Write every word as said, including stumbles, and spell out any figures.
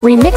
Remember